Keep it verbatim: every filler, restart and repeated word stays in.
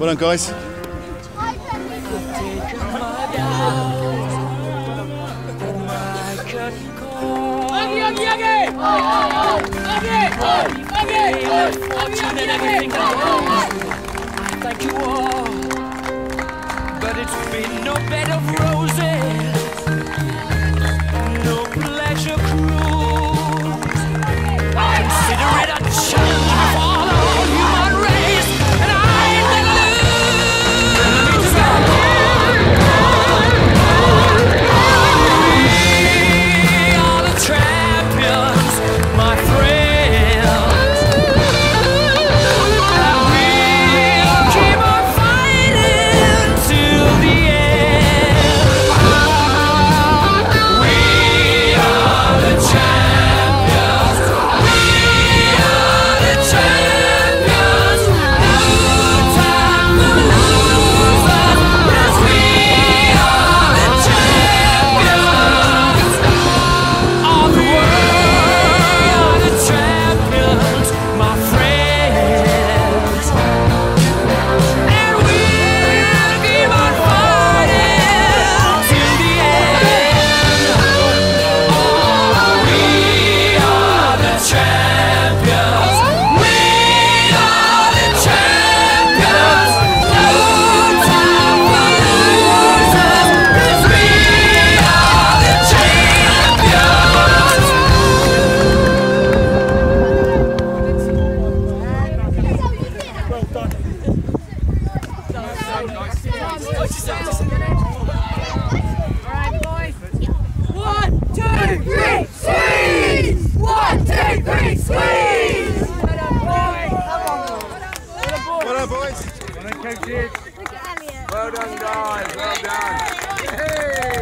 Well done, guys. Thank you all, but it's been no bed of roses, no pleasure cruise. Consider it a Well done, guys. Well done. Hey.